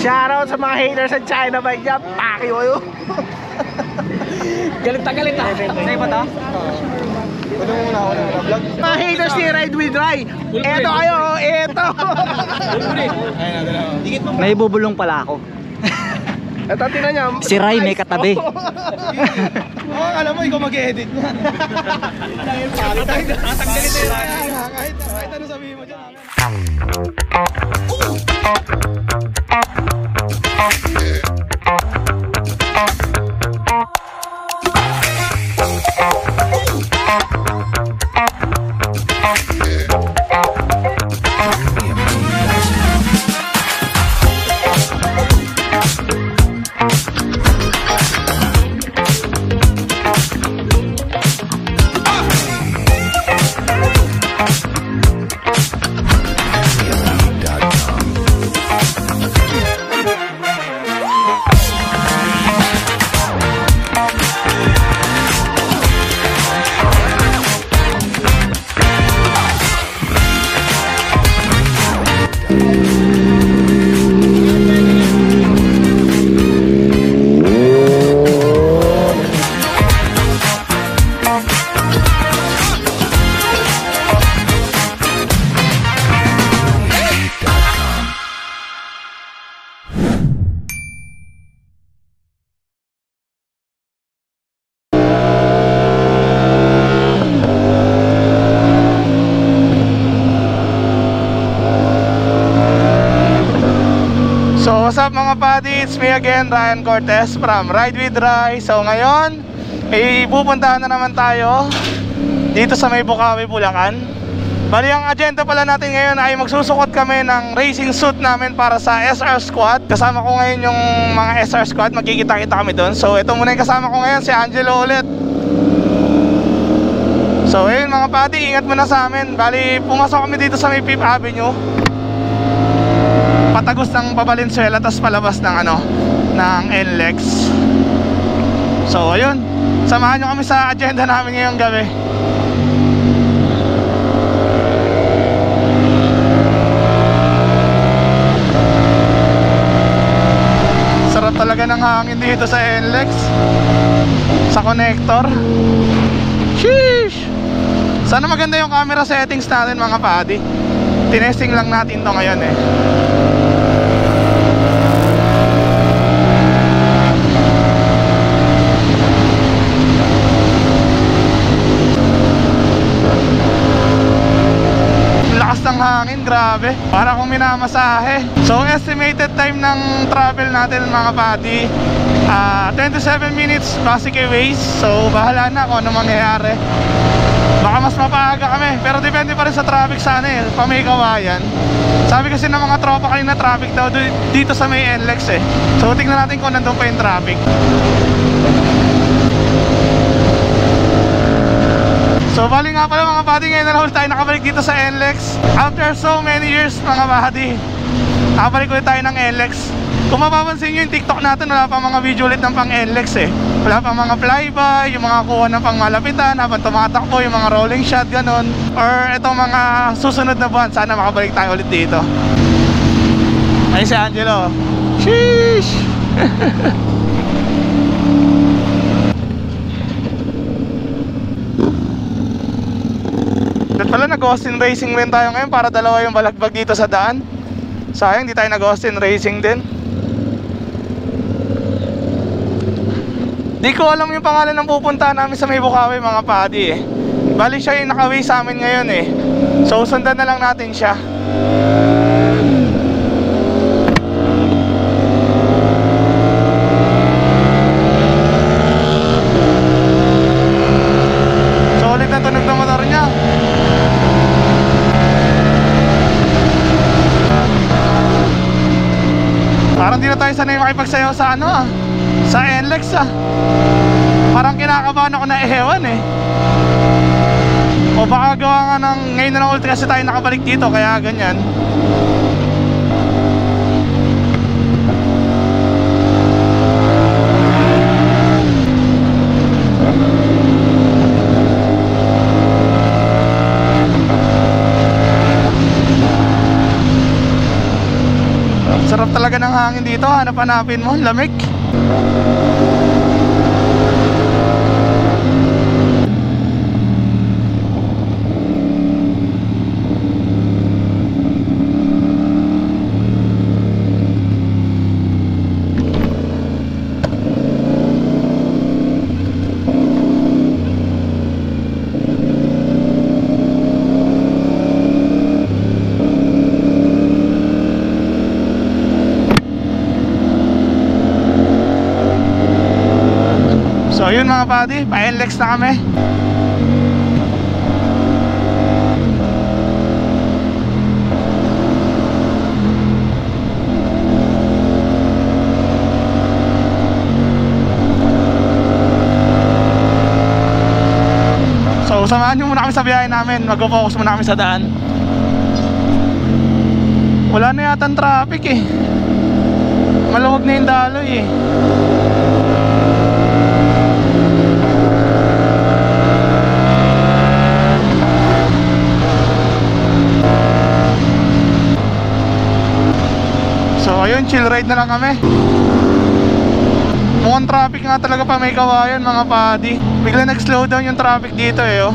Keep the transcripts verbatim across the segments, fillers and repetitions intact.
Shoutout sa mga haters sa China bike niya. Paki ko yun. Galit na galit ah. Sa'yo ba ito? Ano muna ako ng vlog? Mga haters ni Ride with Ray. Eto kayo, eto. Naibubulong pala ako. Eto, tinan niya. Si Ray may katabi. Oo, alam mo, ikaw mag-e-edit na. Tatanggalit na yun. Kahit ano sabihin mo dyan. What's up mga buddy? It's me again, Ryan Cortes from Ride with Ray. So ngayon, ay pupuntahan na naman tayo dito sa may Bukawi, Bulacan. Bali ang agenda pala natin ngayon ay magsusukot kami ng racing suit namin para sa S R Squad. Kasama ko ngayon yung mga S R Squad, magkikita-kita kami doon. So ito muna yung kasama ko ngayon, si Angelo ulit. So ayun mga buddy, ingat muna sa amin. Bali pumasok kami dito sa may Fifth Avenue, patagos ng Babalenzuela, tas palabas ng ano, ng N L E X. So ayun, samahan nyo kami sa agenda namin ngayong gabi. Sarap talaga ng hangin dito sa N L E X, sa connector. Sheesh! Sana maganda yung camera settings natin mga buddy. Tinesting lang natin to ngayon eh. Hangin, grabe, para kung minamasahe. So estimated time ng travel natin mga buddy, uh, twenty-seven minutes basic ways. So bahala na kung ano mangyayari. Baka mas mapaaga kami, pero depende pa rin sa traffic sana eh, pamikawayan. Sabi kasi ng mga tropa kanina traffic daw dito sa may N L E X eh. So tingnan natin kung nandun pa yung traffic. So bali nga pala mga buddy, ngayon na lang tayo nakabalik dito sa N L E X. After so many years mga buddy, nakabalik ulit tayo ng N L E X. Kung mapapansin nyo yung TikTok natin, wala pa mga video ulit ng pang N L E X eh. Wala pa mga flyby, yung mga kuha ng pang malapitan habang tumatakbo, yung mga rolling shot, ganun. Or itong mga susunod na buwan, sana makabalik tayo ulit dito. Ayun si Angelo. Sheesh! Wala, nag-Austin Racing rin tayo ngayon para dalawa yung balagbag dito sa daan. Sayang, di tayo nag-Austin Racing din. Di ko alam yung pangalan ng pupunta namin sa may Bukawi mga padi eh. Bali siya yung nakaway sa amin ngayon eh. So sundan na lang natin siya. Sana yung makipagsayaw sa ano ah, sa N L E X ah. Parang kinakabahan ako na ewan eh. O baka gawa nga ng ngayon na lang ulit kasi tayo nakabalik dito kaya ganyan. Sarap talaga ng hangin dito. Hanap-hanapin mo, lamig. Ayun mga buddy, pa-N L E X na kami. So samahan nyo muna kami sa biyahe namin. Mag-focus muna kami sa daan. Wala na yata ang traffic eh. Maluwag na yung daloy eh. Ayun, chill ride na lang kami. Mukhang traffic nga talaga pa may kawayan mga buddy. Bigla nag-slow down yung traffic dito eh oh.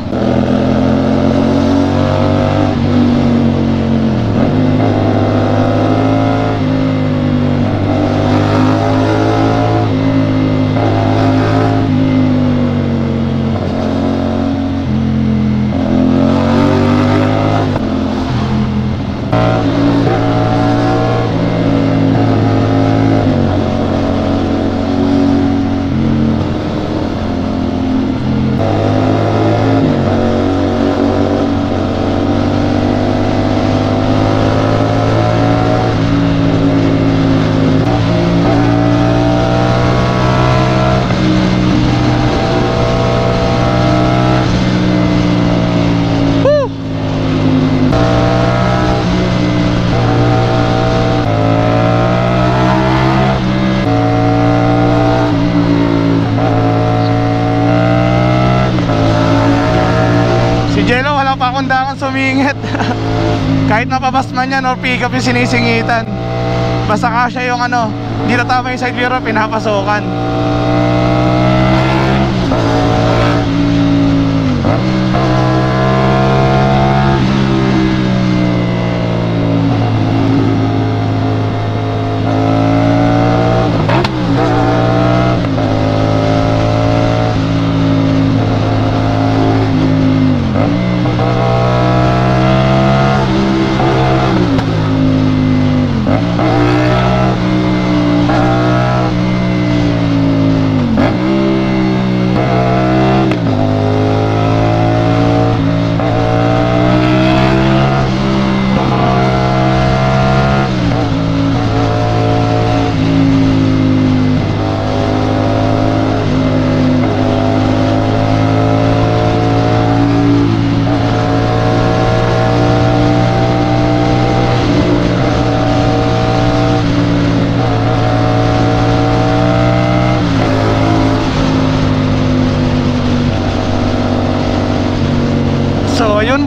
Kundangan sumingit. Kahit mapabas man yan or pick up yung sinisingitan, basta kasya yung ano, hindi natama yung side mirror, pinapasukan.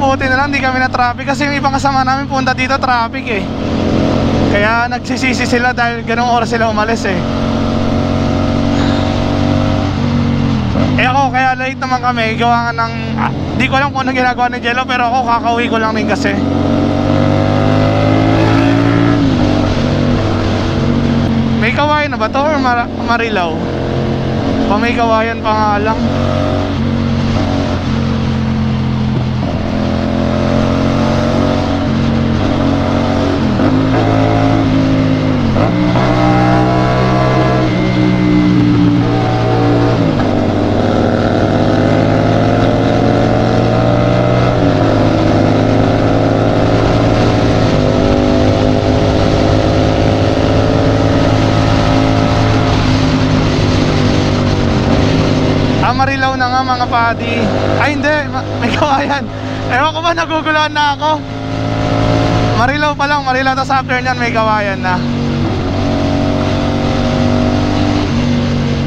Buti na lang di kami na traffic kasi yung ibang kasama namin punta dito traffic eh. Kaya nagsisisi sila dahil ganung oras sila umalis eh. Eh ako kaya late naman kami. Gawa nga ng ah, di ko alam kung anong ginagawa ni Jello, pero ako kakauwi ko lang din kasi. May kawayan na ba to or mar Marilaw? Pa may kawayan pa nga lang. Marilaw na nga mga padi. Ay hindi, may kawayan. Ewan ko ba, nagugulan na ako. Marilaw pa lang, Marilaw, tapos after nyan may kawayan na.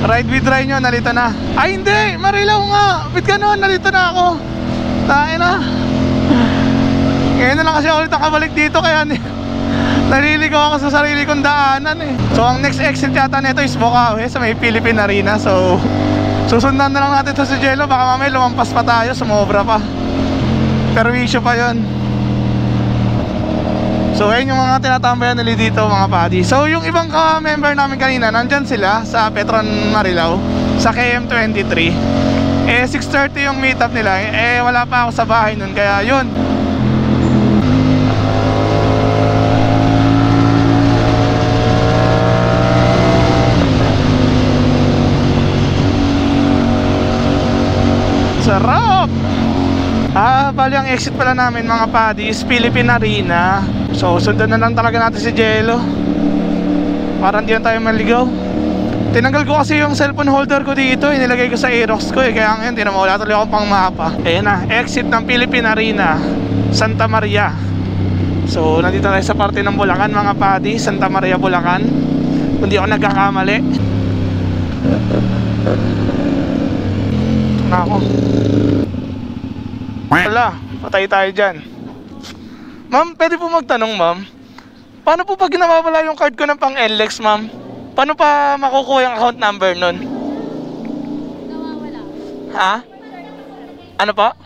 Ride with Ray nyo, nalito na. Ay hindi, Marilaw nga. Bit ka noon, nalito na ako. Tayo na. Ngayon na lang kasi ulit nakabalik dito, kaya Naliligaw ako sa sarili kong daanan eh. So ang next exit yata nito is Bukawi sa may Philippine Arena. So susundan na lang natin ito sa Jello. Baka mamay lumampas pa tayo, sumobra pa. Pero issue pa yun. So ayun yung mga tinatambayan nila dito mga padi. So yung ibang ka-member namin kanina, nandyan sila sa Petron Marilao, sa K M twenty-three. Eh six thirty yung meetup nila. Eh wala pa ako sa bahay nun, kaya yun. Sarap! Ah, bali ang exit pala namin mga padi is Philippine Arena. So, sundan na lang talaga natin si Jello para hindi na tayo maligaw. Tinanggal ko kasi yung cellphone holder ko dito, inilagay ko sa Aerox ko eh. Kaya ngayon, tinamawala tuloy ako pang mapa. Ayan na, exit ng Philippine Arena, Santa Maria. So, nandito tayo sa parte ng Bulacan mga padi, Santa Maria, Bulacan. Hindi ako nagkakamali. Ako. Wala, patay tayo dyan. Ma'am, pwede po magtanong ma'am, paano po pag nawawala yung card ko ng pang N L E X ma'am? Paano pa makukuha yung account number nun? Nawawala. Ha? Ano pa?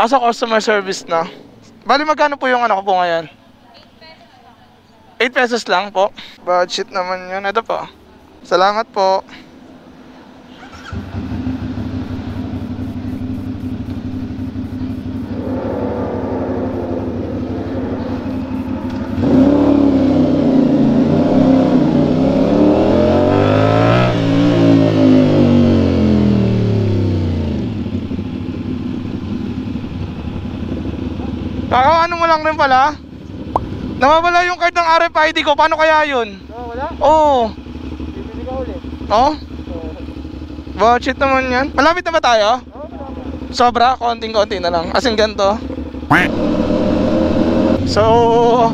Asa customer service na. Bali magkano po yung ano ko po ngayon? eight pesos lang po. Budget naman yun, ito po. Salamat po. Kakaano mo lang rin pala. Nawawala yung card ng R F I D ko. Paano kaya yun? Oh, wala? Oo. Bibili ka ulit. Oo? Budget naman yan. Malapit na ba tayo? Sobra, konting-konti na lang. As in ganito. So,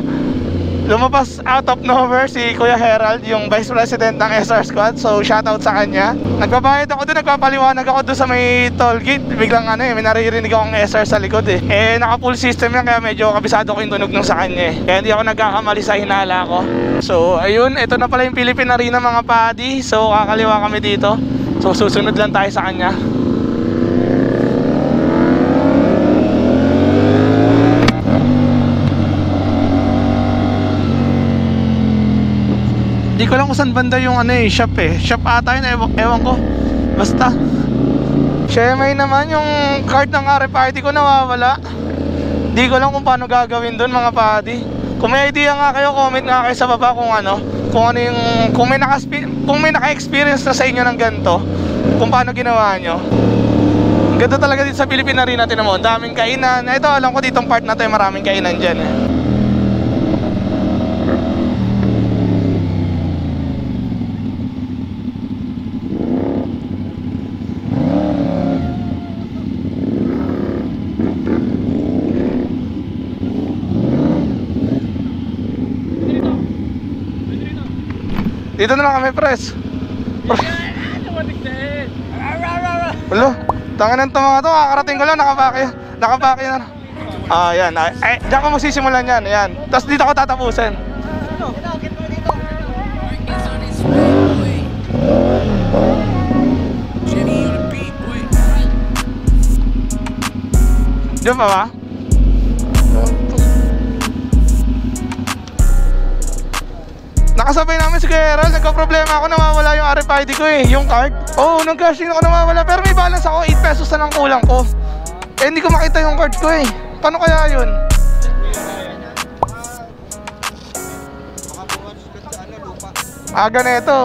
lumabas out of nowhere si Kuya Harold, yung Vice President ng S R Squad. So, shoutout sa kanya. Nagbabayad ako doon, nagpapaliwanag ako doon sa may toll gate. Biglang ano eh, may naririnig akong S R sa likod eh. Eh, naka full system yan, kaya medyo kabisado ko yung tunog nung sa kanya eh. Kaya hindi ako nagkakamali sa hinala ko. So, ayun, ito na pala yung Philippine Arena mga padi. So, kakaliwa kami dito. So, susunod lang tayo sa kanya. Hindi ko lang kung saan banda yung ano eh, shop eh. Shop ata yun, ewan, ewan ko. Basta Shemay naman yung card ng R F I D ko nawawala. Hindi ko lang kung paano gagawin dun mga padi. Kung may idea nga kayo, comment nga kayo sa baba kung ano. Kung ano yung, kung may naka, kung may naka-experience na sa inyo ng ganito, kung paano ginawa nyo. Ganda talaga dito sa Philippine Arena, tinan mo. Daming kainan. Ito alam ko ditong part na to, maraming kainan dyan eh. Dito na lang kami, press. Ulo, tangan ng mga to, kakarating ko lang, nakapakya. Nakapakya na. Ah, yan. Ay, diyan ko magsisimulan yan, yan. Tapos dito ko tatapusin. Diyan pa ba? Nakasabay namin si Gerald, nagka-problema ako, nawawala yung R F I D ko eh, yung card. Oo, oh, nung cashing ako nawawala, pero may balance ako, eight pesos na lang kulang ko. Eh, hindi ko makita yung card ko eh. Paano kaya yun? Aga na ito.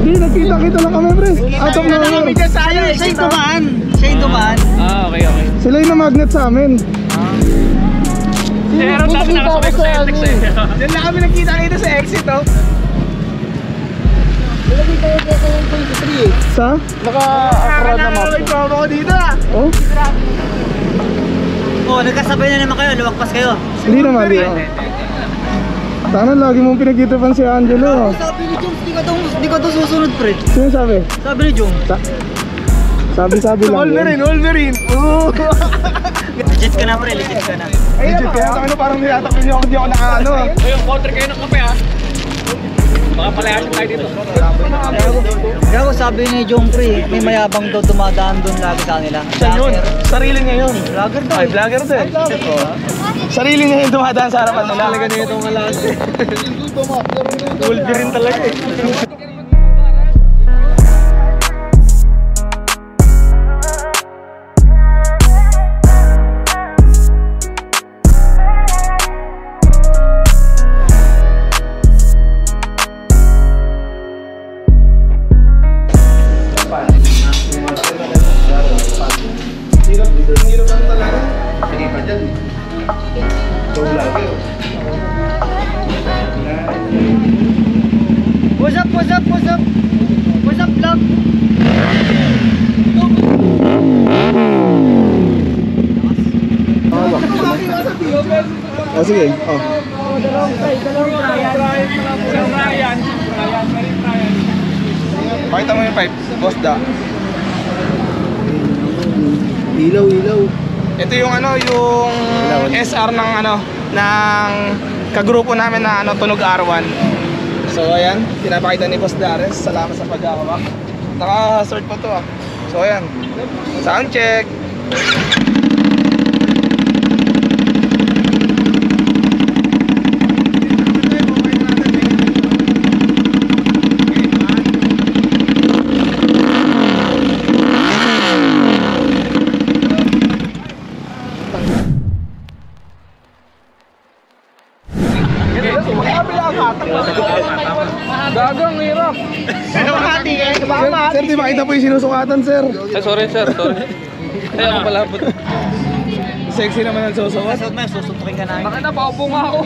Hindi, nagkita-kita lang kami, pre. Atong na kami dyan sa ayo, sa indumaan. Sa indumaan. Ah, okay, okay. Sila yung na-magnet sa amin. Pero tapos nakasabay ko sa N L E X eh. Diyan na kami nakita dito sa exit oh. Nalagay tayo sa K M twenty-three eh. Sa? Naka-acroad na map. Naka-acroad ako dito ah. Oh? Oo, nagkasabay na naman kayo, lumagpas kayo. Hindi naman dito. Sana lagi mong pinagkitapan si Angelo. Sabi ni Jones, di ko ito susunod pre. Sino sabi? Sabi ni Jones. Sabi-sabi lang yun. Wolverine, Wolverine. Oo. Legit ka na pre, legit ka na. Legit ka na, parang nilatak niyo ako, hindi ako nakaano. O yung counter kayo ng kape ha. Baka palayas mo tayo dito. Kaya ko sabi ni Jong Pri, may mayabang daw dumadaan doon lagi sa kanila. Saan yun? Sarili niya yun. Vlogger daw. Ay, vlogger daw eh. Sarili niya yung dumadaan sa harapan nila. Talaga niya itong malas. Goldie rin talaga eh. Oh sige, oh. Pakita mo yung pipe, boss da. Ilaw, ilaw. Ito yung ano, yung S R ng ano, ng kagrupo namin na ano, Tunog R one. So ayan, pinapakita ni Boss Dares, salamat sa pag-awak. Naka-sort po to ah. So ayan, sound check. Gagang hirap. Sir, di makita po yung sinusukatan, sir. Ay, sorry, sir. Sorry. Kaya ako pala po. Sexy naman ang susukat. Sir, may susutukin ka na. Bakit na, paupo nga ako.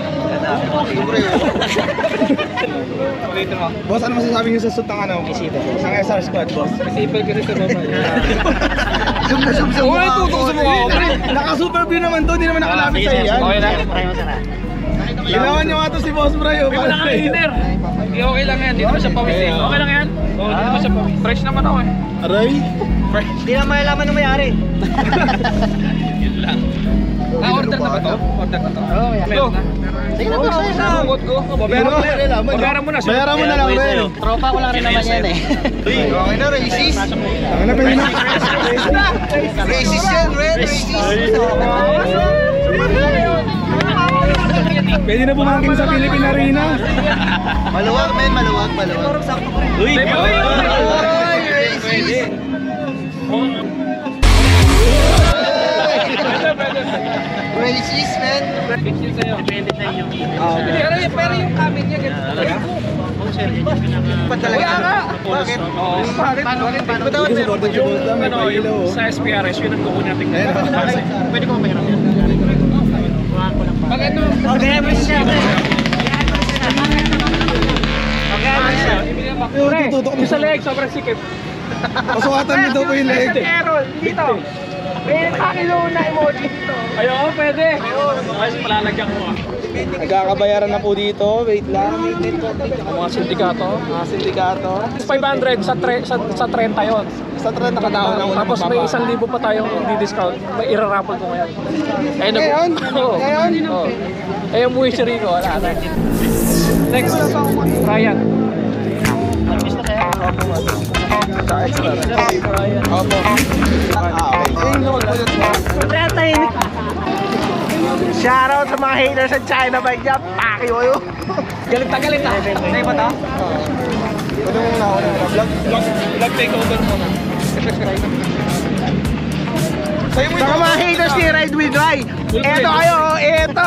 Boss, ano masasabi nyo sa sutang ano? Isang S R Squad, boss. Isipel kasi sa boss. Zoom na zoom sa mukha ako. Uy, tutok sa mukha ako. Naka-superview naman to, hindi naman nakalapit sa iyan. Okay na, pray mo sana. Ilawan nyo nga to si Boss Bray. Hindi ko lang ang inner. Okay lang yan, dito mo siya pawisin. Okay lang yan? Oo, dito mo siya pawisin. Fresh naman ako eh. Aray? Fresh. Hindi lang malalaman nung mayari. Yun lang. Na-order na ba to? Order na to. Oo, yan. Go! Sige na to, sa'yo na. Go, go. Babayaran mo na. Babayaran mo na. Babayaran mo na lang rin. Tropa ko lang rin naman yan eh. Okay na, racist. Okay na, racist. Racist yan, red. Racist. Pwede na bumangkin sa Philippine Arena. Maluwag men, maluwag, maluwag. Uy! Uy! Uy! Pwede! Racist men! Pwede sa'yo. Depende na yung video. Pero yung comment niya ganito talaga. Ba't talaga? Bakit? Bakit? Ba't dapat meron? Yung sa S P R S, yun ang kukunin natin. Pwede ko mayroon yan. Pag-ano? Pag-ano siya. Pag-ano siya. Pure, yung sa leg, sobrang sikip. Pasukatan nito po yung leg. Yung Harold, dito. May kakilo na emoji dito. Ayoko, pwede. Ayos, malalagyan ko ah. Nagkakabayaran na po dito. Wait lang. Mga sindikato. Mga sindikato. five hundred sa trenta yun. Sa trenta ka daw. Tapos may isang libo pa tayong di-discount. May irarapple ko ngayon. Ngayon? Ngayon? Eh, yung wishery ko. Wala na. Next. Ryan. Nag-miss na kaya? Ryan. Opo. Ryan. Shoutout sa mga haters sa China bike job. Paki kayo. Galit na galit ah. Sa'yo ba ito? Oo. Pwede mo muna ako na. Vlog takeover mo na. Sa'yo mo yung mga haters ni Ride with Ray. Eto kayo. Eto.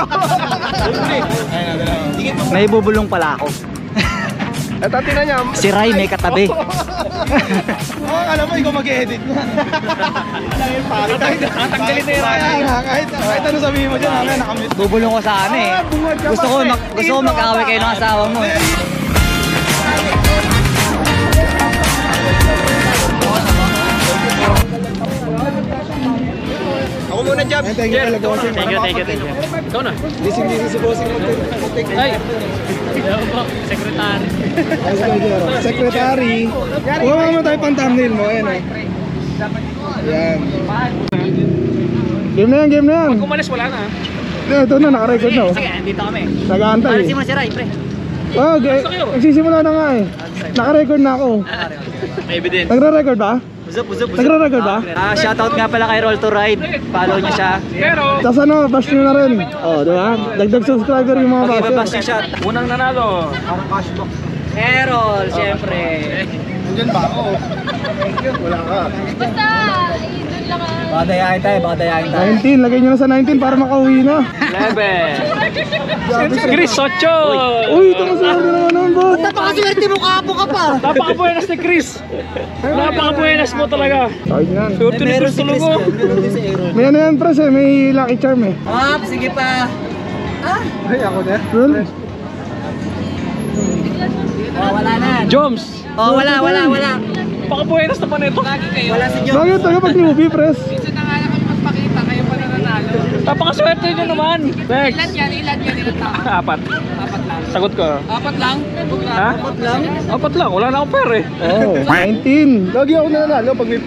May bubulong pala ako. Eto, tinan niya. Si Ray may katabi. Oo, alam mo, ikaw mag-e-edit na. Tatanggalin na yung raya. Kahit ano sabihin mo dyan, nakamute. Bubulong ko sa ano eh. Gusto ko mag-away kayo ng asawa mo eh. Ako muna, Jab. Thank you, thank you, thank you. Ikaw na. Dising-dising si bossing mo. Ay! Sekretary. Sekretary. Huwag naman tayo pang thumbnail mo. Ayan. Ayan. Game na yan, game na yan. Pag kumalis, wala na. Ito na, nakarecord na. Sige, andito kami. Nag-aantay. Parang si Masiray, pre. Oh, nagsisimula na nga eh. Nakarecord na ako. Evidence. Nagre-record ba? Buzop, buzop, buzop. Nagre-record ba? Ah, shoutout nga pala kay Rol to Ride. Follow niya siya. Tapos ano, bash nyo na rin. Oh, diba? Dagdag subscriber yung mga basher. Pag-bash niya siya. Unang nanalo. Parang cash box. Harold, siyempre. Nandiyan ba ako? Thank you. Wala ka. Basta, doon lang ah. Baka dayain tayo, baka dayain tayo. nineteen, lagay nyo na sa nineteen para makauwi na. eleven. Chris, eight. Uy, tapaswerte na naman po. Tapakaswerte mo, kaapo ka pa. Napakabuenas ni Chris. Napakabuenas mo talaga. Sakin yan. Surto ni Chris tulog mo. May ano yan, Pres eh. May lucky charm eh. Hop, sige pa. Ah? Ay, ako na. Well? Oh, wala na. Joms. Oh, wala, wala, wala. Pakabuenas na pa na ito. Wala si Joms. Bakit tayo pag newbie, Pres? Minsan na nga na kung magpakita, kayo pa na nanalo. Napakaswerte nyo naman. Next. Ilan yan, ilan yan, ilan tao? Apat. Apat lang. Sagot ko. Apat lang? Ha? Apat lang? Apat lang, wala na akong pera eh. Oh, nineteen. Lagi ako nanalo pag may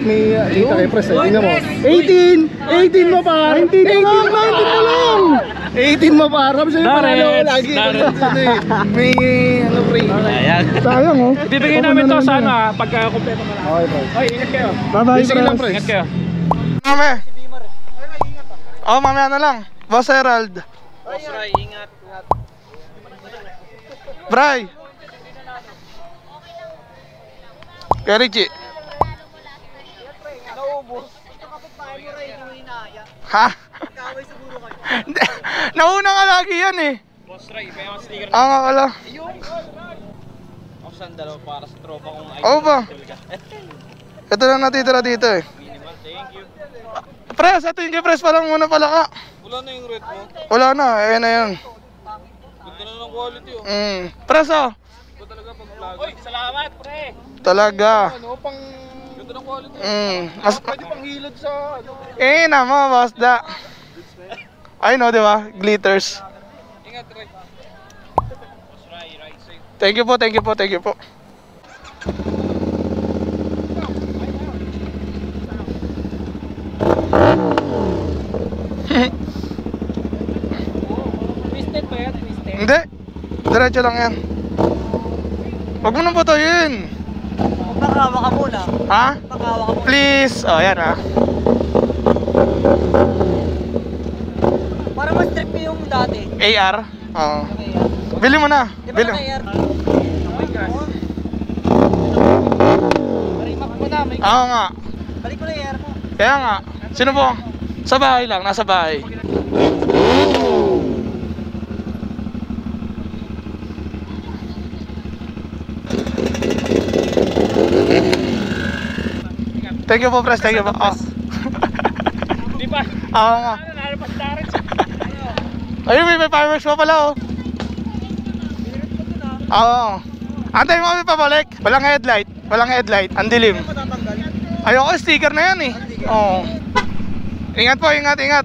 kita kayo, Pres. eighteen! eighteen mo pa! eighteen mo lang! eighteen mo pa, Ram, sa'yo panalo ko lagi. May ano free. Sayang oh. Ibibigay namin to sa ano ha, pagka-complete mo na. Okay, bro. Okay, ingat kayo. Bye-bye, Pres. Ingat kayo. Mame! Oh, mame, ano lang? Boss Gerald. Boss Ray, ingat. Bray! Kaya Richie. Naubos. Ha? Nauna ka lagi yan eh. Boss Ray, may mga sticker. Ah, nga kala. Ako saan dalawa para sa tropa kong idol. Oo ba? Ito lang natitira dito eh. Thank you. Pres, ito yung Pres pa lang muna pala ka. Wala na yung red mo? Wala na, ayan na yun. Ganda na ng quality oh. Mm. Pres oh. Ito talaga pag vlog. Uy, salamat pre. Talaga. Ano pang... Ganda ng quality. Mm. Mas... Pwede pang hilod sa... Eh na mo, basda. I know, di ba? Glitters. Ingat, Ray. Thank you po, thank you po, thank you po. Twisted ba yan? Twisted? Hindi. Diretso lang yan. Huwag mo nang patayin. Pagkawa ka muna. Ha? Pagkawa ka muna. Please. O, yan ha. Para mas trip yung dati. A R? Oo. Bili mo na. Bili mo na A R. Balik mo na. Oo nga. Balik mo na A R mo. Kaya nga. Sino po? Sa bahay lang. Nasa bahay. Thank you po, Pres. Thank you po. Hindi pa. Oo nga. Nalapas na rin siya. Ayun, may may fireworks pa pala oh. Oo. Antayin mo kami pabalik. Walang headlight. Walang headlight. Ang dilim. Ayoko, sticker na yan eh. Oo. Ingat po, ingat, ingat.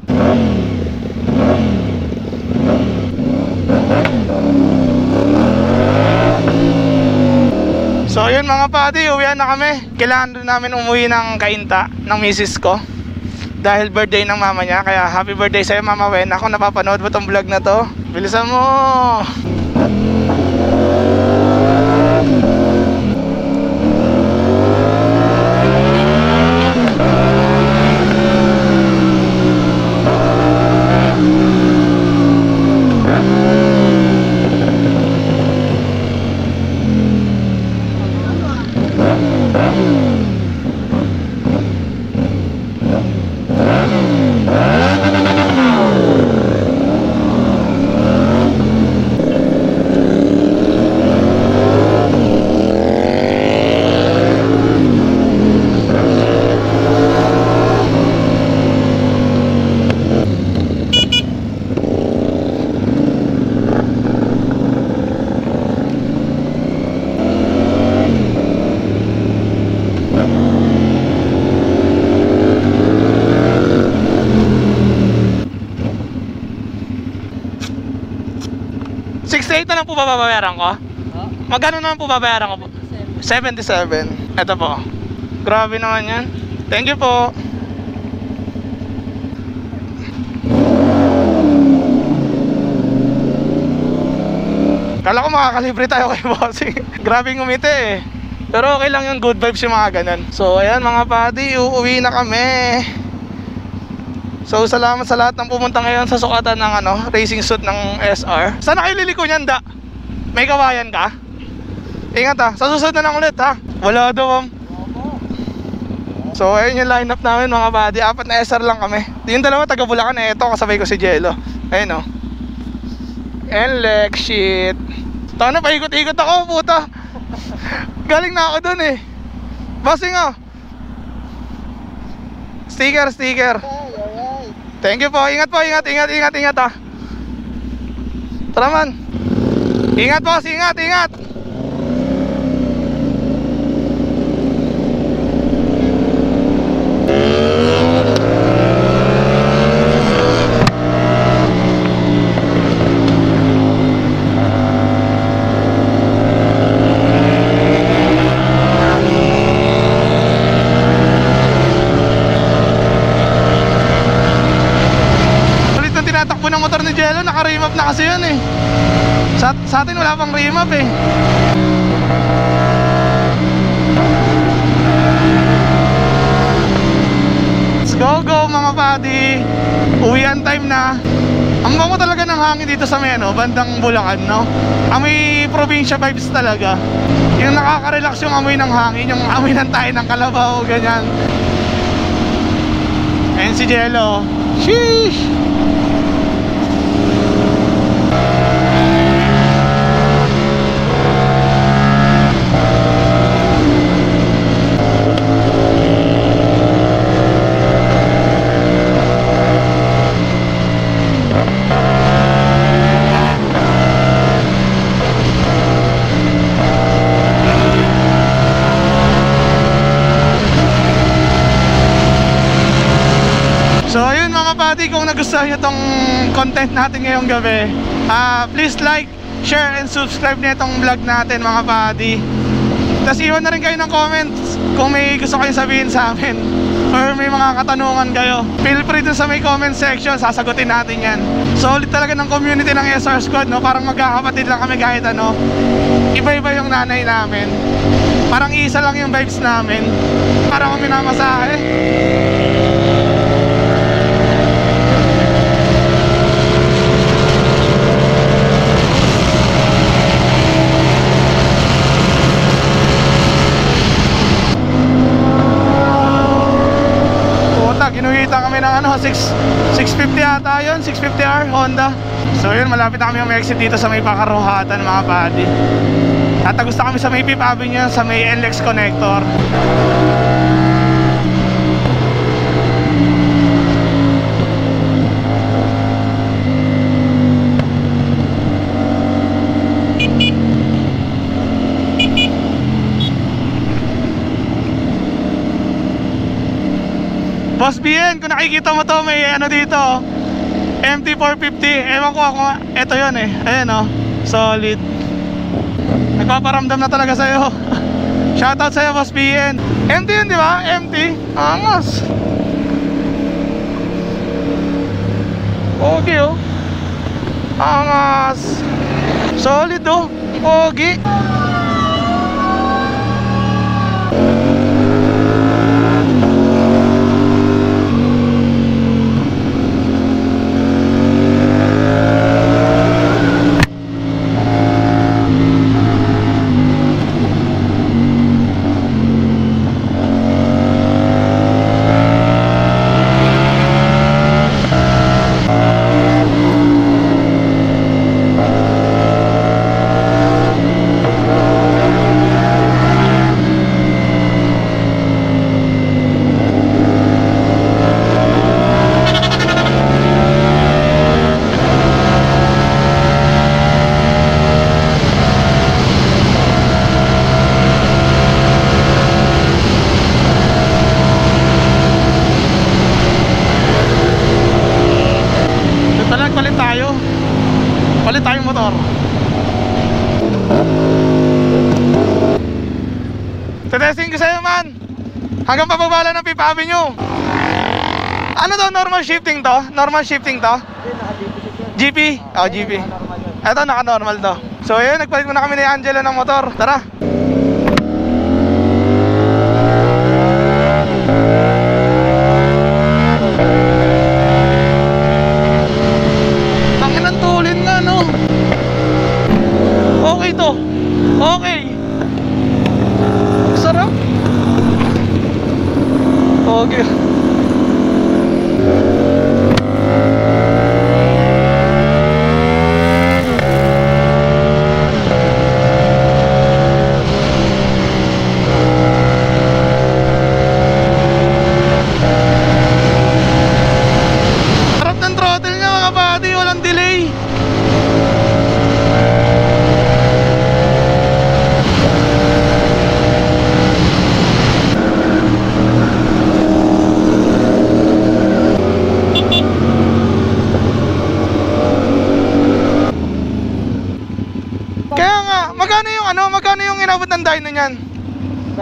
So yun mga pati, uwihan na kami. Kailangan rin namin umuwi ng Kainta ng misis ko. Dahil birthday ng mama niya, kaya happy birthday sa'yo Mama Wen. Ako napapanood mo tong vlog na to. Bilisan mo! sixty-eight na lang po babayaran ko? Magkano na lang po babayaran ko? seventy-seven. Ito po. Grabe naman yan. Thank you po. Kala ko makakalibre tayo kay bossing. Grabing umiti eh. Pero okay lang yung good vibes yung mga ganun. So ayan mga padi, uuwi na kami. So salamat sa lahat ng pumunta ngayon sa sukatan ng ano, racing suit ng S R. Saan na kayo liliko niyan, da? May kawayan ka? Ingat ha, sa susunod na lang ulit ha. Wala daw. So ayun yung lineup namin mga padi. Apat na S R lang kami. Yung dalawa taga Bulacan eh, ito kasabay ko si Jello. Ayun oh. N L E X shit. Tawag na paikot-ikot ako, puta. Galing na ako dun eh. Bossing oh. Sticker, sticker. Thank you po. Ingat po, ingat, ingat, ingat, ingat ha. Tara man. Ingat boss, ingat, ingat. Sa atin wala pang remap eh. Let's go go mga padi. Uwian time na. Ang bango talaga ng hangin dito sa may ano, bandang Bulacan no. Amoy probinsya vibes talaga. Yung nakaka-relax yung amoy ng hangin, yung amoy ng tayo ng kalabaw, ganyan. And si Jello. Sheesh! Gusto nyo itong content natin ngayong gabi, uh, please like, share and subscribe na itong vlog natin mga buddy. Tapos iwan na rin kayo ng comments kung may gusto kayong sabihin sa amin or may mga katanungan kayo, feel free dun sa may comment section, sasagutin natin yan. Solid talaga ng community ng S R Squad no, parang magkakapatid lang kami kahit ano, iba-iba yung nanay namin, parang isa lang yung vibes namin, parang kami namasahe. six fifty ata yun, six fifty R Honda. So yun, malapit na kami mag-exit dito sa may Pakaruhatan mga buddy. Tatagusta kami sa may Fifth Avenue, sa may N L E X connector. Boss B N, kung nakikita mo to, may ano dito M T four fifty, ewan ko ako, eto yun eh, ayan o, solid. Nagpaparamdam na talaga sa'yo. Shoutout sa'yo Boss B N. M T yun di ba? M T? Angas. Pogi o. Angas. Solid o, pogi. Hanggang pababala ng Fifth Avenue. Ano to? Normal shifting to? Normal shifting to? G P? Oh, G P. Ito naka-normal to. So So ayun, nagpalit muna kami ni Angelo ng motor. Tara! Tangin ng tulin na, no? Okay to. Okay. Sarap. Okay.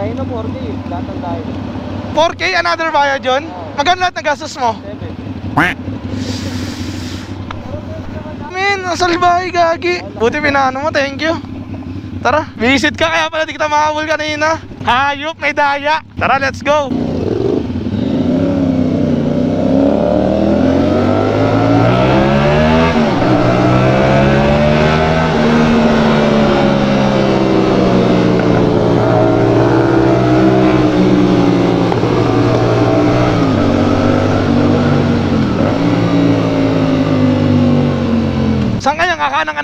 Dino forty, lahat ng dino. four K another buyer John? Oh. Magkano lahat ng gastos mo? seven. Min, nasalbahe gagi. Buti pinano mo, thank you. Tara, visit ka kaya pala di kita makabul kanina. Hayop, may daya. Tara, let's go.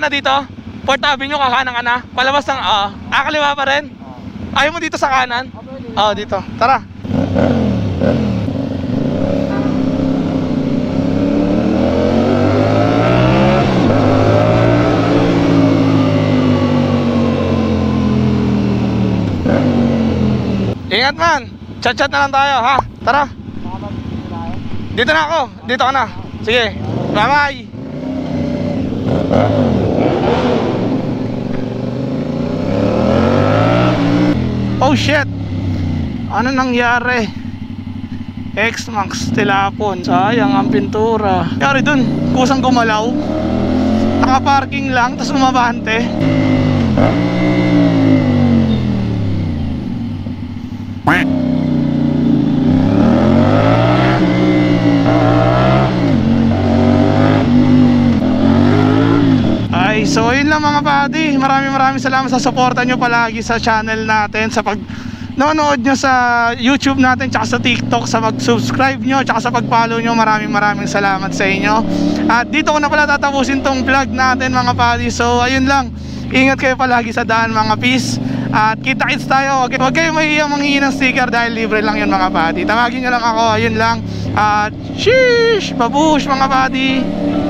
Dito, Fourth Avenue, kakanan ka na. Palabas ng, uh, ah, kaliwa pa rin. Ayaw mo dito sa kanan? Oo, oh, dito. Tara. Ingat man. Chat-chat na lang tayo, ha? Tara. Dito na ako. Dito ka na. Sige. Bye-bye. Oh shit! Ano nangyari? X-Max tilapon. Sayang ang pintura. Nangyari dun, kusang gumalaw. Naka-parking lang, tapos umabante. So yun lang mga buddy, maraming maraming salamat sa suporta nyo palagi sa channel natin, sa pag nanonood nyo sa YouTube natin, tsaka sa TikTok, sa mag-subscribe nyo, tsaka sa pag-follow nyo. Maraming maraming salamat sa inyo. At dito ko na pala tatapusin tong vlog natin mga buddy. So ayun lang, ingat kayo palagi sa daan mga peace. At kita-kits tayo, okay? Huwag kayo mahihiyang manghihin ng sticker dahil libre lang yun mga buddy. Tawagin nyo lang ako, ayun lang. At sheesh, babush mga buddy.